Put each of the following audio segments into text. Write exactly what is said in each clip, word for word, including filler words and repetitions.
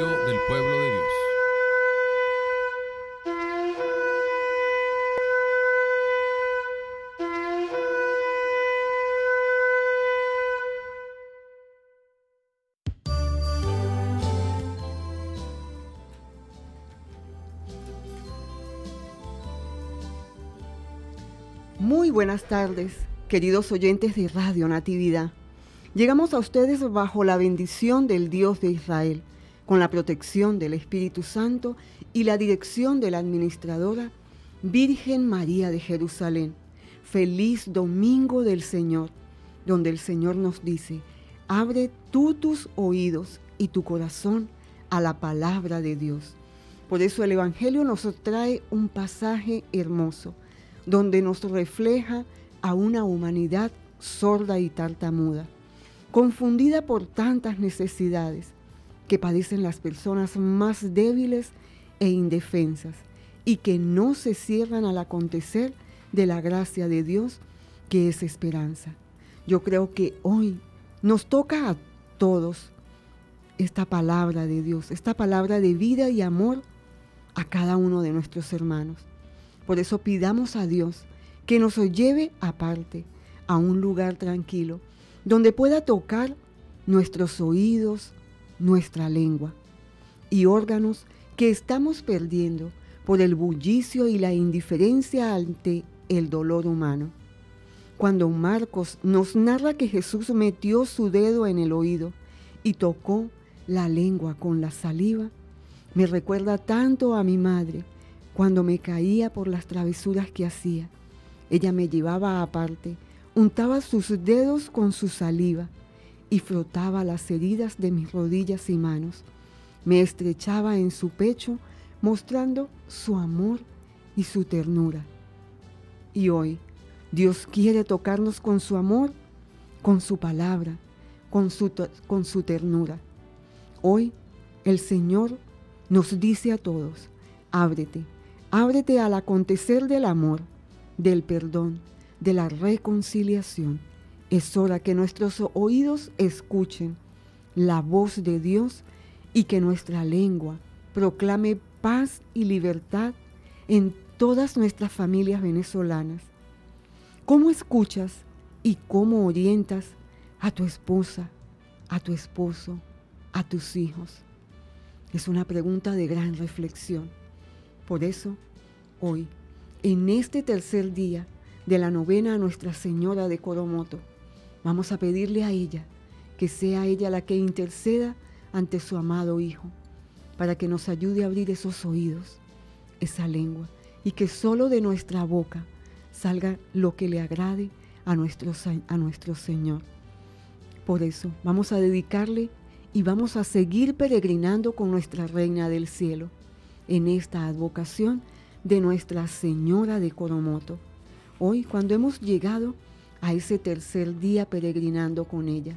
auxilio del pueblo de Dios. Muy buenas tardes, queridos oyentes de Radio Natividad. Llegamos a ustedes bajo la bendición del Dios de Israel, con la protección del Espíritu Santo y la dirección de la administradora Virgen María de Jerusalén. Feliz Domingo del Señor, donde el Señor nos dice, abre tú tus oídos y tu corazón a la palabra de Dios. Por eso el Evangelio nos trae un pasaje hermoso, donde nos refleja a una humanidad sorda y tartamuda, confundida por tantas necesidades que padecen las personas más débiles e indefensas y que no se cierran al acontecer de la gracia de Dios, que es esperanza. Yo creo que hoy nos toca a todos esta palabra de Dios, esta palabra de vida y amor a cada uno de nuestros hermanos. Por eso pidamos a Dios que nos lleve aparte, a un lugar tranquilo, donde pueda tocar nuestros oídos, nuestra lengua y órganos que estamos perdiendo por el bullicio y la indiferencia ante el dolor humano. Cuando Marcos nos narra que Jesús metió su dedo en el oído y tocó la lengua con la saliva, me recuerda tanto a mi madre, cuando me caía por las travesuras que hacía. Ella me llevaba aparte, untaba sus dedos con su saliva y frotaba las heridas de mis rodillas y manos. Me estrechaba en su pecho, mostrando su amor y su ternura. Y hoy, Dios quiere tocarnos con su amor, con su palabra, con su, con su ternura. Hoy, el Señor nos dice a todos, ábrete. Ábrete al acontecer del amor, del perdón, de la reconciliación. Es hora que nuestros oídos escuchen la voz de Dios y que nuestra lengua proclame paz y libertad en todas nuestras familias venezolanas. ¿Cómo escuchas y cómo orientas a tu esposa, a tu esposo, a tus hijos? Es una pregunta de gran reflexión. Por eso, hoy, en este tercer día de la novena a Nuestra Señora de Coromoto, vamos a pedirle a ella que sea ella la que interceda ante su amado Hijo, para que nos ayude a abrir esos oídos, esa lengua, y que solo de nuestra boca salga lo que le agrade a nuestro, a nuestro Señor. Por eso, vamos a dedicarle y vamos a seguir peregrinando con nuestra Reina del Cielo, en esta advocación de Nuestra Señora de Coromoto. Hoy, cuando hemos llegado a ese tercer día peregrinando con ella,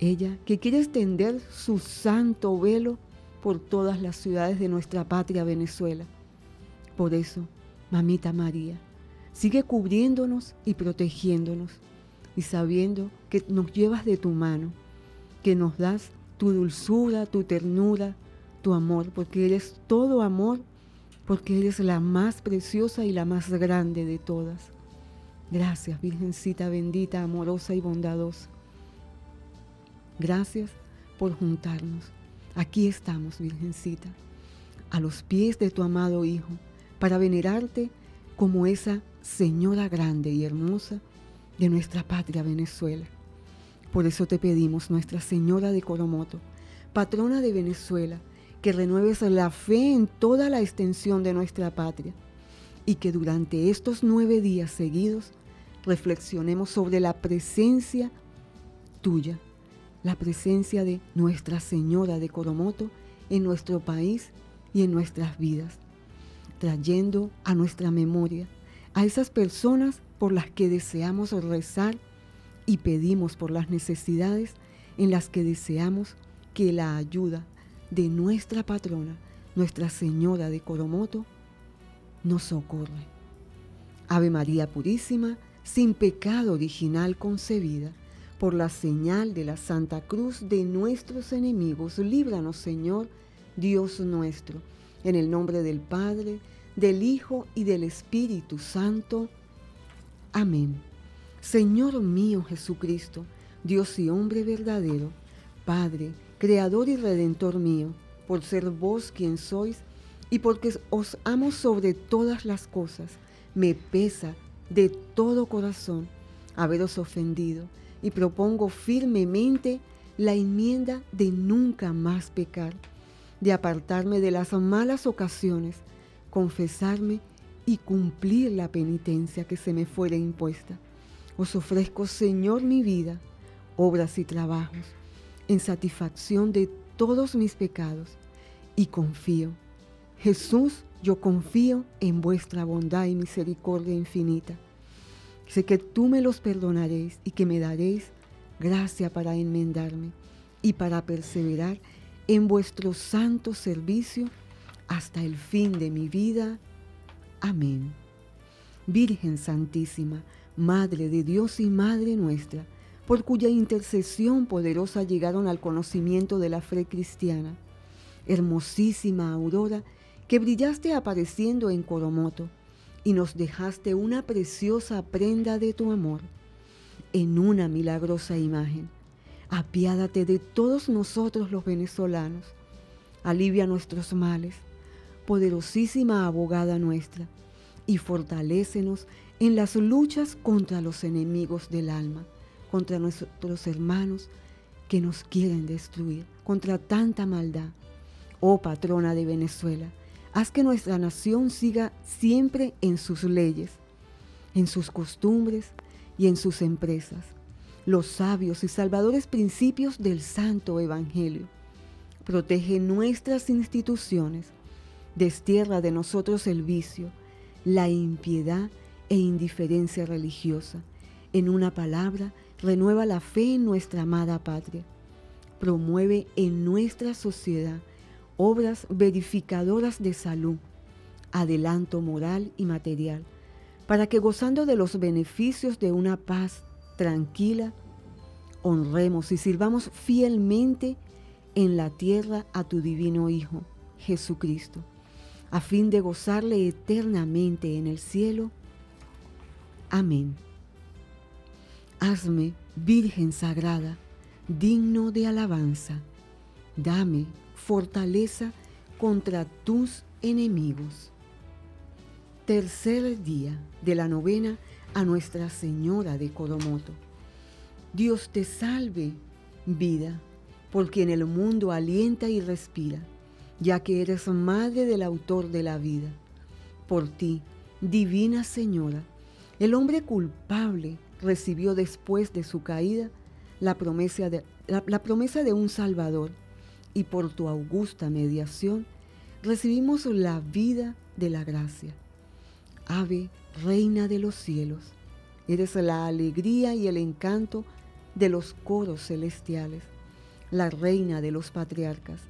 ella que quiere extender su santo velo por todas las ciudades de nuestra patria Venezuela. Por eso, Mamita María, sigue cubriéndonos y protegiéndonos, y sabiendo que nos llevas de tu mano, que nos das tu dulzura, tu ternura, tu amor, porque eres todo amor, porque eres la más preciosa y la más grande de todas. Gracias, Virgencita bendita, amorosa y bondadosa. Gracias por juntarnos. Aquí estamos, Virgencita, a los pies de tu amado Hijo, para venerarte como esa señora grande y hermosa de nuestra patria Venezuela. Por eso te pedimos, Nuestra Señora de Coromoto, patrona de Venezuela, que renueves la fe en toda la extensión de nuestra patria y que durante estos nueve días seguidos reflexionemos sobre la presencia tuya, la presencia de Nuestra Señora de Coromoto en nuestro país y en nuestras vidas, trayendo a nuestra memoria a esas personas por las que deseamos rezar y pedimos por las necesidades en las que deseamos que la ayuda de nuestra patrona, Nuestra Señora de Coromoto, nos socorre. Ave María Purísima, sin pecado original concebida, Por la señal de la Santa Cruz de nuestros enemigos, líbranos, Señor, Dios nuestro. En el nombre del Padre, del Hijo y del Espíritu Santo. Amén. Señor mío Jesucristo, Dios y hombre verdadero, Padre, Creador y Redentor mío, por ser vos quien sois y porque os amo sobre todas las cosas, me pesa de todo corazón haberos ofendido y propongo firmemente la enmienda de nunca más pecar, de apartarme de las malas ocasiones, confesarme y cumplir la penitencia que se me fuera impuesta. Os ofrezco, Señor, mi vida, obras y trabajos, en satisfacción de todos mis pecados, y confío. Jesús, yo confío en vuestra bondad y misericordia infinita. Sé que tú me los perdonaréis y que me daréis gracia para enmendarme y para perseverar en vuestro santo servicio hasta el fin de mi vida. Amén. Virgen Santísima, Madre de Dios y Madre nuestra, por cuya intercesión poderosa llegaron al conocimiento de la fe cristiana, hermosísima aurora que brillaste apareciendo en Coromoto y nos dejaste una preciosa prenda de tu amor en una milagrosa imagen. Apiádate de todos nosotros los venezolanos, alivia nuestros males, poderosísima abogada nuestra, y fortalécenos en las luchas contra los enemigos del alma, contra nuestros hermanos que nos quieren destruir, contra tanta maldad. Oh patrona de Venezuela, haz que nuestra nación siga siempre en sus leyes, en sus costumbres y en sus empresas, los sabios y salvadores principios del Santo Evangelio. Protege nuestras instituciones, destierra de nosotros el vicio, la impiedad e indiferencia religiosa. En una palabra, renueva la fe en nuestra amada patria. Promueve en nuestra sociedad obras verificadoras de salud, adelanto moral y material, para que gozando de los beneficios de una paz tranquila, honremos y sirvamos fielmente en la tierra a tu divino Hijo, Jesucristo, a fin de gozarle eternamente en el cielo. Amén. Hazme, Virgen Sagrada, digno de alabanza. Dame fortaleza contra tus enemigos. Tercer día de la novena a Nuestra Señora de Coromoto. Dios te salve, vida, por quien el mundo alienta y respira, ya que eres madre del autor de la vida. Por ti, divina Señora, el hombre culpable recibió después de su caída la promesa de, la, la promesa de un Salvador, y por tu augusta mediación recibimos la vida de la gracia. Ave, Reina de los cielos, eres la alegría y el encanto de los coros celestiales, la Reina de los patriarcas,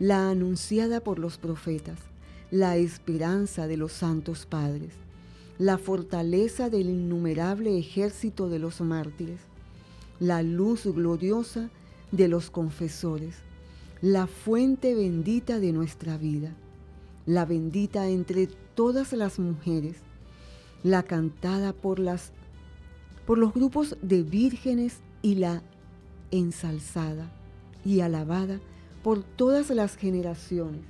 la anunciada por los profetas, la esperanza de los santos padres, la fortaleza del innumerable ejército de los mártires, la luz gloriosa de los confesores, la fuente bendita de nuestra vida, la bendita entre todas las mujeres, la cantada por, las, por los grupos de vírgenes y la ensalzada y alabada por todas las generaciones.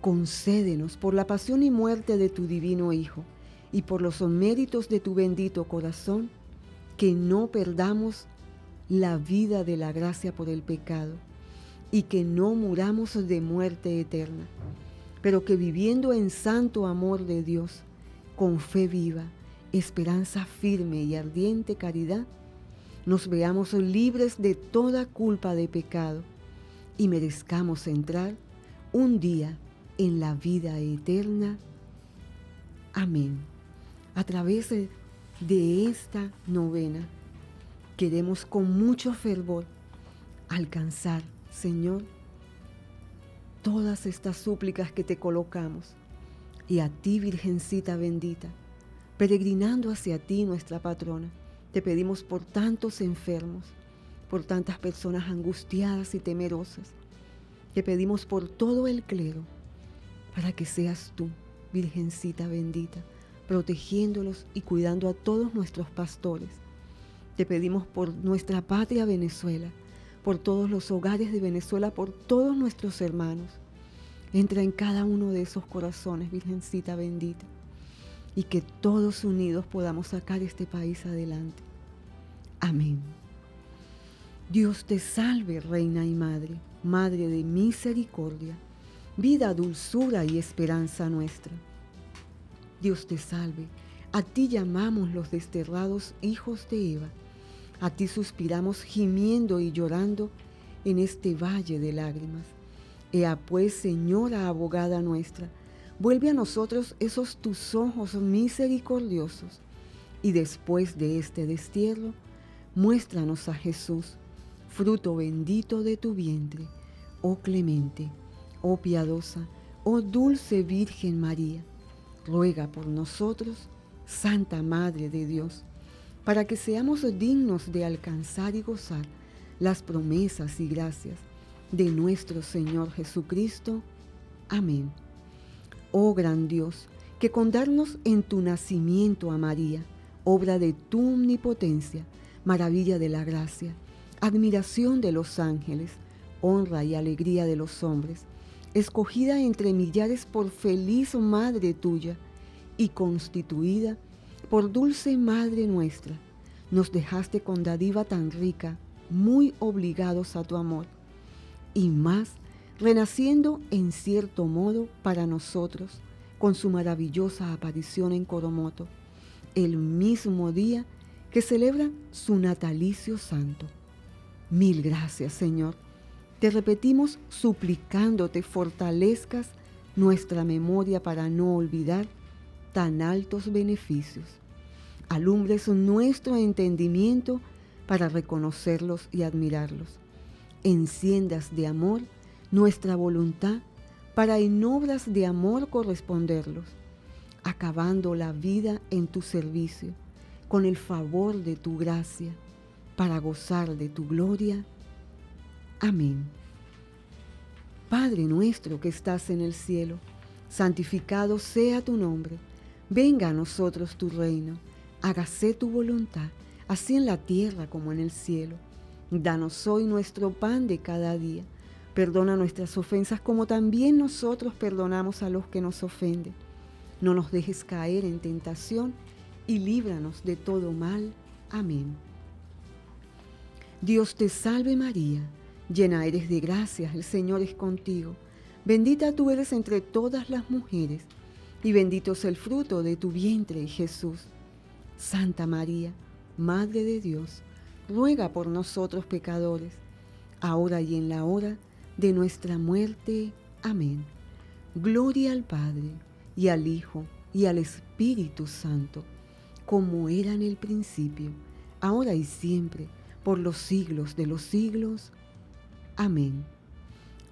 Concédenos por la pasión y muerte de tu divino Hijo y por los méritos de tu bendito corazón que no perdamos la vida de la gracia por el pecado, y que no muramos de muerte eterna, pero que viviendo en santo amor de Dios, con fe viva, esperanza firme y ardiente caridad, nos veamos libres de toda culpa de pecado y merezcamos entrar un día en la vida eterna. Amén. A través de esta novena, queremos con mucho fervor alcanzar, Señor, todas estas súplicas que te colocamos, y a ti, Virgencita bendita, peregrinando hacia ti, nuestra patrona, Te pedimos por tantos enfermos, por tantas personas angustiadas y temerosas. Te pedimos por todo el clero, para que seas tú, Virgencita bendita, protegiéndolos y cuidando a todos nuestros pastores. Te pedimos por nuestra patria Venezuela, por todos los hogares de Venezuela, por todos nuestros hermanos. Entra en cada uno de esos corazones, Virgencita bendita, y que todos unidos podamos sacar este país adelante. Amén. Dios te salve, Reina y Madre, Madre de misericordia, vida, dulzura y esperanza nuestra. Dios te salve, a ti llamamos los desterrados hijos de Eva, a ti suspiramos gimiendo y llorando en este valle de lágrimas. Ea pues, Señora abogada nuestra, vuelve a nosotros esos tus ojos misericordiosos, y después de este destierro, muéstranos a Jesús, fruto bendito de tu vientre, oh clemente, oh piadosa, oh dulce Virgen María, ruega por nosotros, Santa Madre de Dios, para que seamos dignos de alcanzar y gozar las promesas y gracias de nuestro Señor Jesucristo. Amén. Oh gran Dios, que con darnos en tu nacimiento a María, obra de tu omnipotencia, maravilla de la gracia, admiración de los ángeles, honra y alegría de los hombres, escogida entre millares por feliz madre tuya y constituida por dulce madre nuestra, nos dejaste con dádiva tan rica, muy obligados a tu amor, y más renaciendo en cierto modo para nosotros con su maravillosa aparición en Coromoto, el mismo día que celebra su natalicio santo. Mil gracias, Señor. Te repetimos suplicándote fortalezcas nuestra memoria para no olvidar tan altos beneficios. Alumbres nuestro entendimiento para reconocerlos y admirarlos. Enciendas de amor nuestra voluntad para en obras de amor corresponderlos, acabando la vida en tu servicio con el favor de tu gracia para gozar de tu gloria. Amén. Padre nuestro que estás en el cielo, santificado sea tu nombre. Venga a nosotros tu reino. Hágase tu voluntad, así en la tierra como en el cielo. Danos hoy nuestro pan de cada día. Perdona nuestras ofensas como también nosotros perdonamos a los que nos ofenden. No nos dejes caer en tentación y líbranos de todo mal. Amén. Dios te salve María. Llena eres de gracias, el Señor es contigo. Bendita tú eres entre todas las mujeres, y bendito es el fruto de tu vientre, Jesús. Santa María, Madre de Dios, ruega por nosotros pecadores, ahora y en la hora de nuestra muerte. Amén. Gloria al Padre, y al Hijo, y al Espíritu Santo, como era en el principio, ahora y siempre, por los siglos de los siglos. Amén.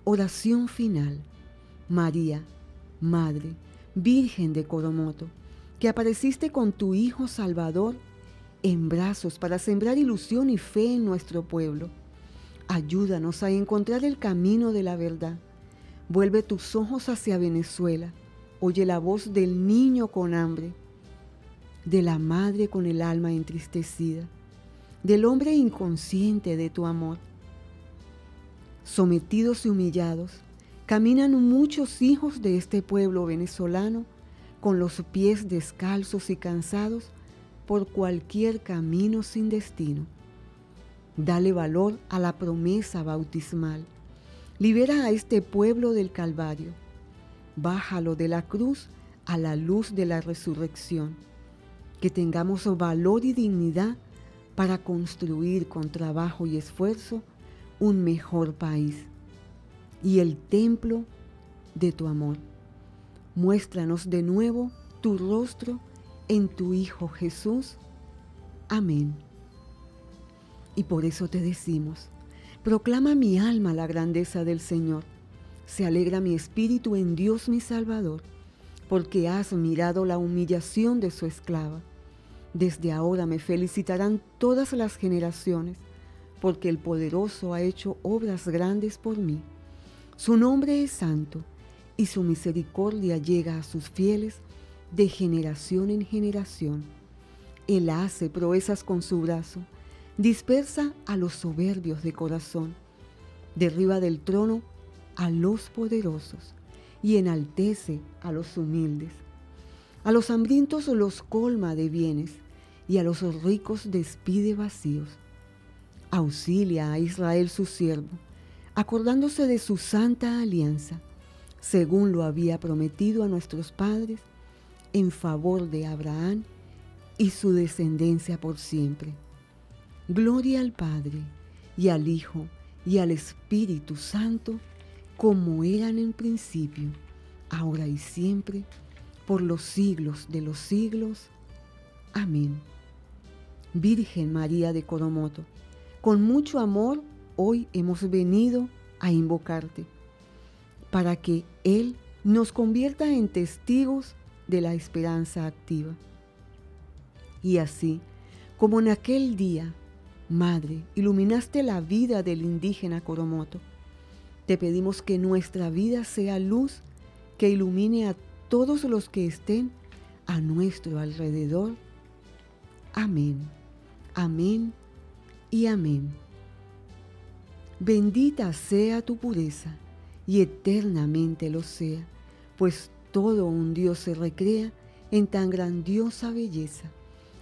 Oración final. María, Madre, Virgen de Coromoto, que apareciste con tu Hijo Salvador en brazos para sembrar ilusión y fe en nuestro pueblo, ayúdanos a encontrar el camino de la verdad. Vuelve tus ojos hacia Venezuela. Oye la voz del niño con hambre, de la madre con el alma entristecida, del hombre inconsciente de tu amor. Sometidos y humillados, caminan muchos hijos de este pueblo venezolano con los pies descalzos y cansados por cualquier camino sin destino. Dale valor a la promesa bautismal. Libera a este pueblo del Calvario. Bájalo de la cruz a la luz de la resurrección. Que tengamos valor y dignidad para construir con trabajo y esfuerzo un mejor país y el templo de tu amor. Muéstranos de nuevo tu rostro en tu Hijo Jesús. Amén. Y por eso te decimos, proclama mi alma la grandeza del Señor. Se alegra mi espíritu en Dios mi Salvador, porque has mirado la humillación de su esclava. Desde ahora me felicitarán todas las generaciones, porque el Poderoso ha hecho obras grandes por mí. Su nombre es santo, y su misericordia llega a sus fieles de generación en generación. Él hace proezas con su brazo, dispersa a los soberbios de corazón, derriba del trono a los poderosos y enaltece a los humildes. A los hambrientos los colma de bienes y a los ricos despide vacíos. Auxilia a Israel su siervo, acordándose de su santa alianza, según lo había prometido a nuestros padres, en favor de Abraham y su descendencia por siempre. Gloria al Padre, y al Hijo, y al Espíritu Santo, como eran en principio, ahora y siempre, por los siglos de los siglos. Amén. Virgen María de Coromoto, con mucho amor hoy hemos venido a invocarte, para que Él nos convierta en testigos de la esperanza activa. Y así, como en aquel día, Madre, iluminaste la vida del indígena Coromoto, te pedimos que nuestra vida sea luz que ilumine a todos los que estén a nuestro alrededor. Amén, amén y amén. Bendita sea tu pureza y eternamente lo sea, pues todo un Dios se recrea en tan grandiosa belleza.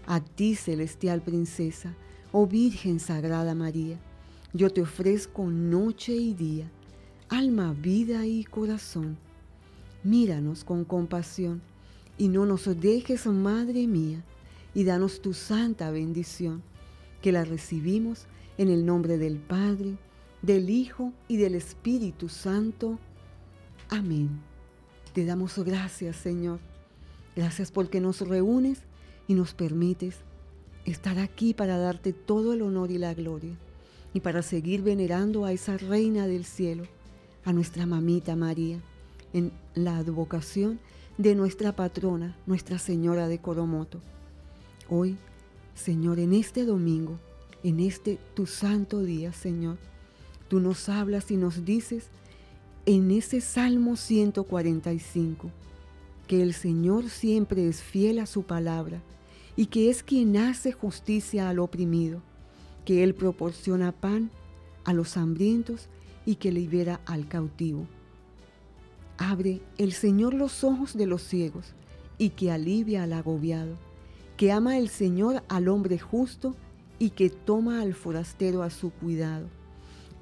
A ti, celestial princesa, oh Virgen Sagrada María, yo te ofrezco noche y día, alma, vida y corazón. Míranos con compasión y no nos dejes, Madre mía, y danos tu santa bendición, que la recibimos en el nombre del Padre, del Hijo y del Espíritu Santo. Amén. Te damos gracias, Señor. Gracias porque nos reúnes y nos permites estar aquí para darte todo el honor y la gloria y para seguir venerando a esa Reina del Cielo, a nuestra mamita María, en la advocación de nuestra patrona, Nuestra Señora de Coromoto. Hoy, Señor, en este domingo, en este tu santo día, Señor, tú nos hablas y nos dices en ese Salmo ciento cuarenta y cinco, que el Señor siempre es fiel a su palabra y que es quien hace justicia al oprimido, que Él proporciona pan a los hambrientos y que libera al cautivo. Abre el Señor los ojos de los ciegos y que alivia al agobiado, que ama el Señor al hombre justo y que toma al forastero a su cuidado,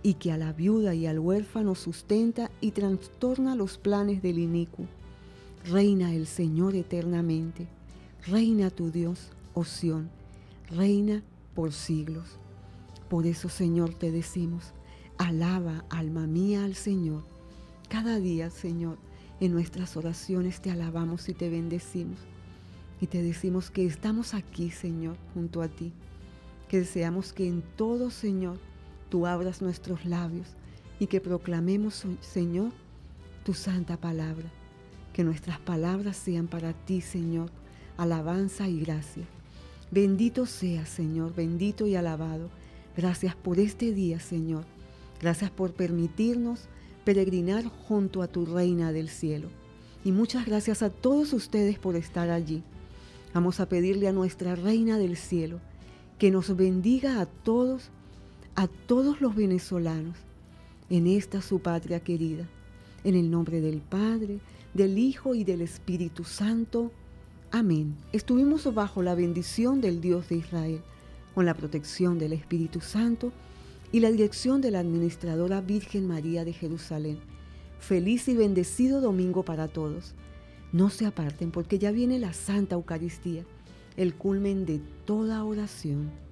y que a la viuda y al huérfano sustenta y trastorna los planes del inicuo. Reina el Señor eternamente, reina tu Dios, oh Sión, reina por siglos. Por eso, Señor, te decimos, alaba, alma mía, al Señor. Cada día, Señor, en nuestras oraciones te alabamos y te bendecimos. Y te decimos que estamos aquí, Señor, junto a ti. Que deseamos que en todo, Señor, tú abras nuestros labios y que proclamemos, Señor, tu santa palabra. Que nuestras palabras sean para ti, Señor, alabanza y gracia. Bendito seas, Señor, bendito y alabado. Gracias por este día, Señor. Gracias por permitirnos peregrinar junto a tu Reina del Cielo. Y muchas gracias a todos ustedes por estar allí. Vamos a pedirle a nuestra Reina del Cielo que nos bendiga a todos, a todos los venezolanos, en esta su patria querida. En el nombre del Padre, del Hijo y del Espíritu Santo. Amén. Estuvimos bajo la bendición del Dios de Israel, con la protección del Espíritu Santo y la dirección de la Administradora Virgen María de Jerusalén. Feliz y bendecido domingo para todos. No se aparten porque ya viene la Santa Eucaristía, el culmen de toda oración.